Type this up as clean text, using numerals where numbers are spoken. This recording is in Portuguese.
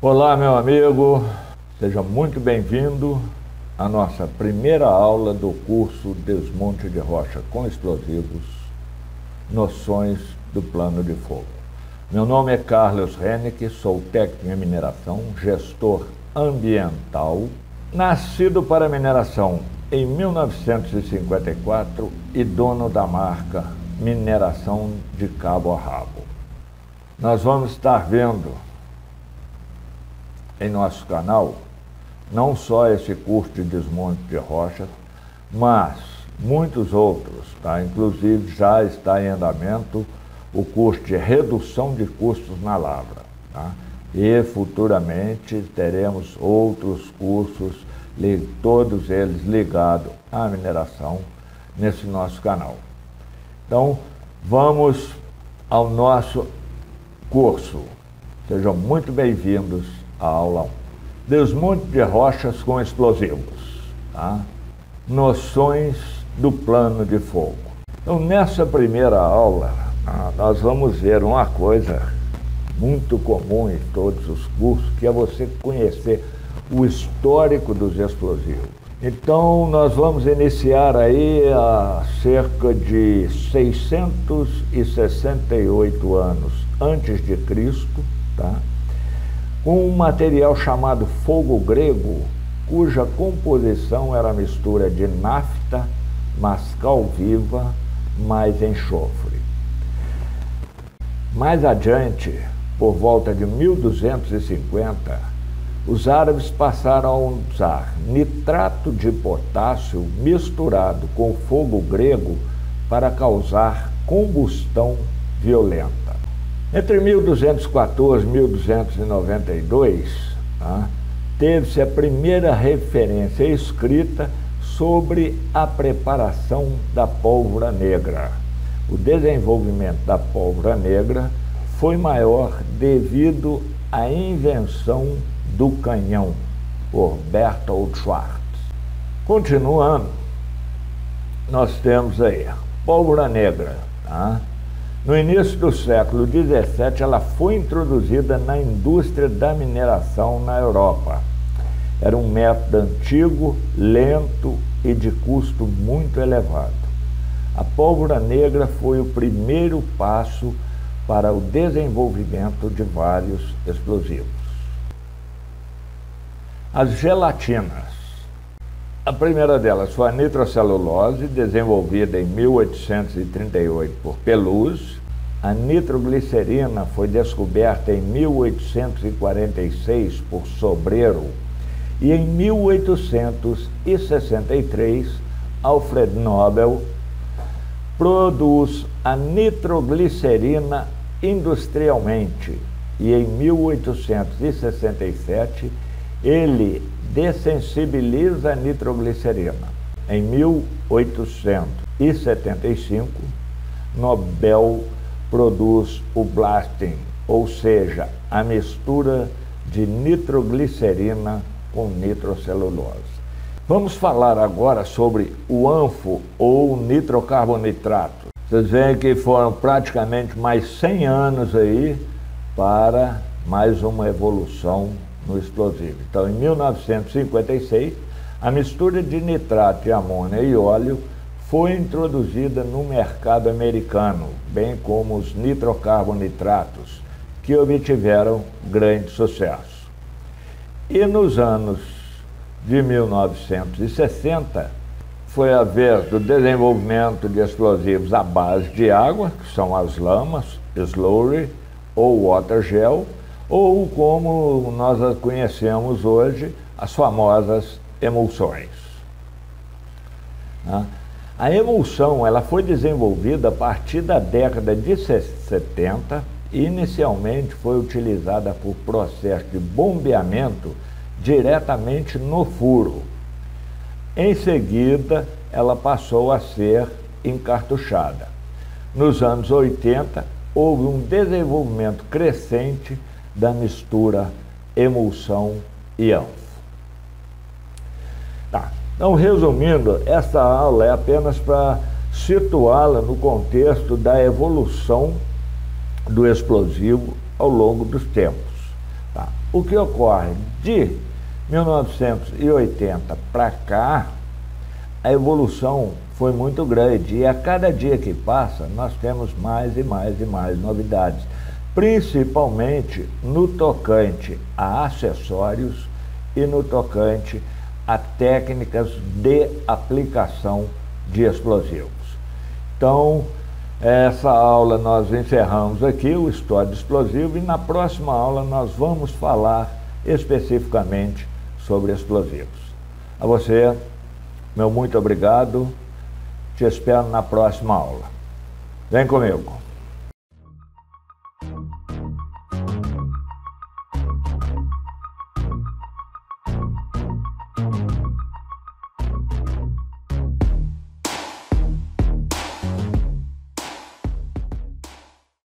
Olá, meu amigo, seja muito bem-vindo à nossa primeira aula do curso Desmonte de Rocha com Explosivos, Noções do Plano de Fogo. Meu nome é Carlos Hennig, sou técnico em mineração, gestor ambiental, nascido para mineração em 1954 e dono da marca Mineração de Cabo a Rabo. Nós vamos estar vendo em nosso canal, não só esse curso de desmonte de rochas, mas muitos outros, tá? Inclusive já está em andamento o curso de redução de custos na lavra, tá? E futuramente teremos outros cursos, todos eles ligados à mineração, nesse nosso canal. Então, vamos ao nosso curso. Sejam muito bem-vindos a aula 1. Desmonte de rochas com explosivos, tá? Noções do plano de fogo. Então, nessa primeira aula, nós vamos ver uma coisa muito comum em todos os cursos, que é você conhecer o histórico dos explosivos. Então, nós vamos iniciar aí há cerca de 668 anos antes de Cristo, tá? Um material chamado fogo grego, cuja composição era mistura de nafta, mascal viva, mais enxofre. Mais adiante, por volta de 1250, os árabes passaram a usar nitrato de potássio misturado com fogo grego para causar combustão violenta. Entre 1214 e 1292, teve-se a primeira referência escrita sobre a preparação da pólvora negra. O desenvolvimento da pólvora negra foi maior devido à invenção do canhão, por Bertolt Schwartz. Continuando, nós temos aí a pólvora negra, tá? No início do século XVII, ela foi introduzida na indústria da mineração na Europa. Era um método antigo, lento e de custo muito elevado. A pólvora negra foi o primeiro passo para o desenvolvimento de vários explosivos. As gelatinas. A primeira delas foi a nitrocelulose, desenvolvida em 1838 por Peluz. A nitroglicerina foi descoberta em 1846 por Sobrero. E em 1863, Alfred Nobel produz a nitroglicerina industrialmente. E em 1867, ele dessensibiliza a nitroglicerina. Em 1875, Nobel produz o blasting, ou seja, a mistura de nitroglicerina com nitrocelulose. Vamos falar agora sobre o ANFO, ou nitrocarbonitrato. Vocês veem que foram praticamente mais 100 anos aí para mais uma evolução no explosivo. Então, em 1956, a mistura de nitrato e amônia e óleo foi introduzida no mercado americano, bem como os nitrocarbonitratos, que obtiveram grande sucesso. E nos anos de 1960, foi a vez do desenvolvimento de explosivos à base de água, que são as lamas, slurry ou water gel, ou como nós as conhecemos hoje, as famosas emulsões. A emulsão, ela foi desenvolvida a partir da década de 70 e inicialmente foi utilizada por processo de bombeamento diretamente no furo. Em seguida, ela passou a ser encartuchada. Nos anos 80, houve um desenvolvimento crescente da mistura emulsão e ANFO. Tá. Então, resumindo, essa aula é apenas para situá-la no contexto da evolução do explosivo ao longo dos tempos. Tá? O que ocorre de 1980 para cá, a evolução foi muito grande e a cada dia que passa nós temos mais e mais e mais novidades, principalmente no tocante a acessórios e no tocante a técnicas de aplicação de explosivos. Então, essa aula nós encerramos aqui, o História do Explosivo, e na próxima aula nós vamos falar especificamente sobre explosivos. A você, meu muito obrigado, te espero na próxima aula. Vem comigo.